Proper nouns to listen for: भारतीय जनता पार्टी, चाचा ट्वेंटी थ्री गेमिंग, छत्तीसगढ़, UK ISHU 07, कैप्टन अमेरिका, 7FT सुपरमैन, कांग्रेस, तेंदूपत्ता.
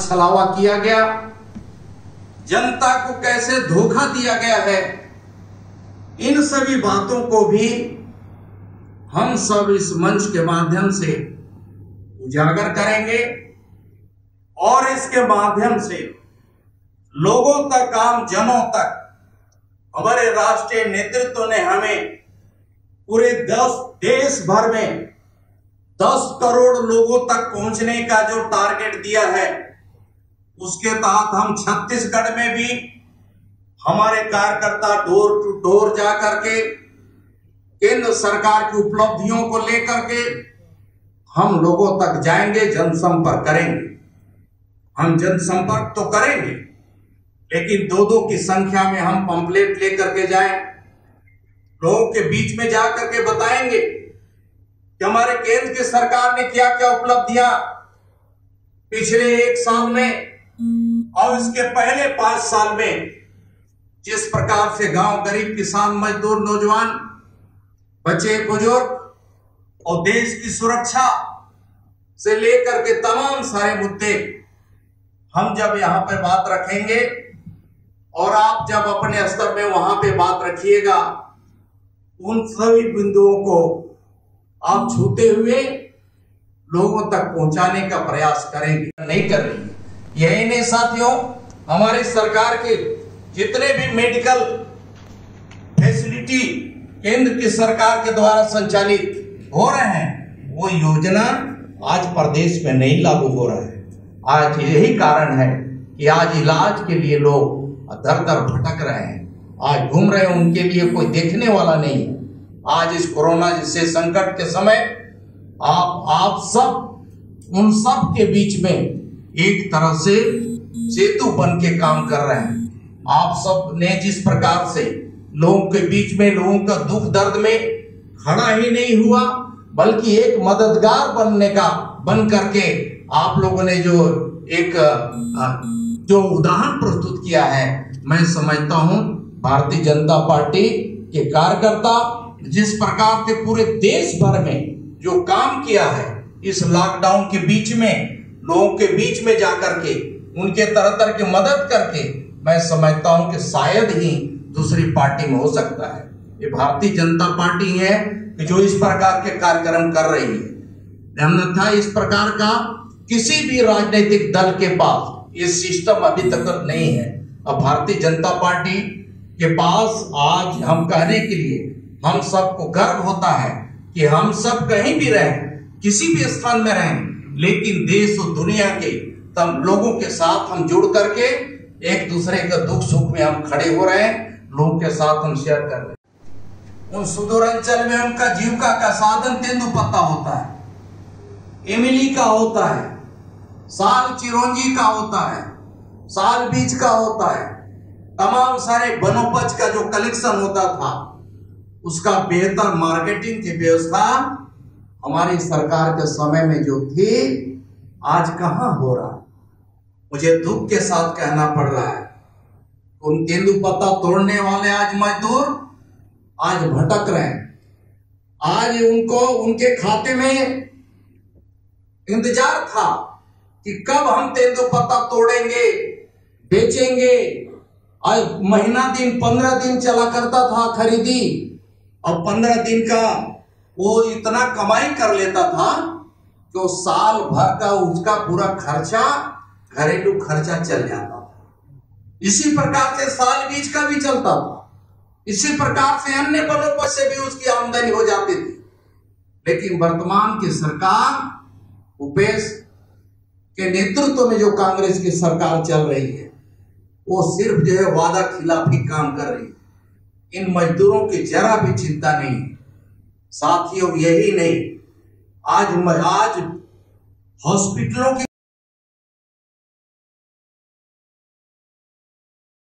साथ छलावा किया गया, जनता को कैसे धोखा दिया गया है, इन सभी बातों को भी हम सब इस मंच के माध्यम से उजागर करेंगे और इसके माध्यम से लोगों तक, आम जनों तक हमारे राष्ट्रीय नेतृत्व ने हमें पूरे देश भर में 10 करोड़ लोगों तक पहुंचने का जो टारगेट दिया है, उसके तहत हम छत्तीसगढ़ में भी हमारे कार्यकर्ता डोर टू डोर जा करके केंद्र सरकार की उपलब्धियों को लेकर के हम लोगों तक जाएंगे, जनसंपर्क करेंगे। हम जनसंपर्क तो करेंगे, लेकिन 2-2 की संख्या में हम पंपलेट लेकर के जाएं, लोगों के बीच में जा करके बताएंगे कि हमारे केंद्र की सरकार ने क्या क्या उपलब्धियां पिछले 1 साल में और इसके पहले 5 साल में जिस प्रकार से गांव, गरीब, किसान, मजदूर, नौजवान, बच्चे, बुजुर्ग और देश की सुरक्षा से लेकर के तमाम सारे मुद्दे हम जब यहाँ पे बात रखेंगे और आप जब अपने स्तर में वहां पे बात रखिएगा, उन सभी बिंदुओं को आप छूते हुए लोगों तक पहुंचाने का प्रयास करेंगे, नहीं कर रही। यही नहीं साथियों, हमारी सरकार के जितने भी मेडिकल फैसिलिटी केंद्र की सरकार के द्वारा संचालित हो रहे हैं, वो योजना आज प्रदेश में नहीं लागू हो रहा है। आज यही कारण है कि आज इलाज के लिए लोग दर दर भटक रहे हैं, आज घूम रहे हैं, उनके लिए कोई देखने वाला नहीं है। आज इस कोरोना जैसे संकट के समय आप सब उन सब के बीच में एक तरह से सेतु बन के काम कर रहे हैं। आप सब ने जिस प्रकार से लोगों के बीच में, लोगों का दुख दर्द में खड़ा ही नहीं हुआ, बल्कि एक मददगार बनने का बन करके आप लोगों ने जो एक उदाहरण प्रस्तुत किया है, मैं समझता हूं भारतीय जनता पार्टी के कार्यकर्ता जिस प्रकार के पूरे देश भर में जो काम किया है, इस लॉकडाउन के बीच में लोगों के बीच में जाकर के उनके तरह तरह की मदद करके, मैं समझता हूं कि शायद ही दूसरी पार्टी में हो सकता है। ये भारतीय जनता पार्टी है कि जो इस प्रकार के कार्यक्रम कर रही है, अन्यथा इस प्रकार का किसी भी राजनीतिक दल के पास ये सिस्टम अभी तक नहीं है। अब भारतीय जनता पार्टी के पास आज हम कहने के लिए हम सबको गर्व होता है कि हम सब कहीं भी रहें, किसी भी स्थान में रहें, लेकिन देश और दुनिया के तमाम लोगों के साथ हम जुड़ करके एक दूसरे का दुख सुख में हम खड़े हो रहे हैं, लोगों के साथ हम शेयर कर रहे हैं। उन सुदूर अंचल में उनका जीविका का साधन तेंदूपत्ता होता है, इमली का होता है, साल चिरौंजी का होता है, साल बीज का होता है, तमाम सारे वनोपज का जो कलेक्शन होता था, उसका बेहतर मार्केटिंग की व्यवस्था हमारी सरकार के समय में जो थी, आज कहाँ हो रहा है। मुझे दुख के साथ कहना पड़ रहा है, उन तेंदूपत्ता तोड़ने वाले आज मजदूर आज भटक रहे हैं। आज उनको उनके खाते में इंतजार था कि कब हम तेंदूपत्ता तोड़ेंगे, बेचेंगे। महीना दिन 15 दिन चला करता था खरीदी, और 15 दिन का वो इतना कमाई कर लेता था कि वो साल भर का उसका पूरा खर्चा, घरेलू खर्चा चल जाता था। इसी प्रकार से साल बीज का भी चलता था, इसी प्रकार से अन्य बनों से भी उसकी आमदनी हो जाती थी। लेकिन वर्तमान की सरकार उपेश के नेतृत्व में जो कांग्रेस की सरकार चल रही है, वो सिर्फ जो है वादा खिलाफी काम कर रही है। इन मजदूरों की जरा भी चिंता नहीं है साथियों। यही नहीं, आज हॉस्पिटलों की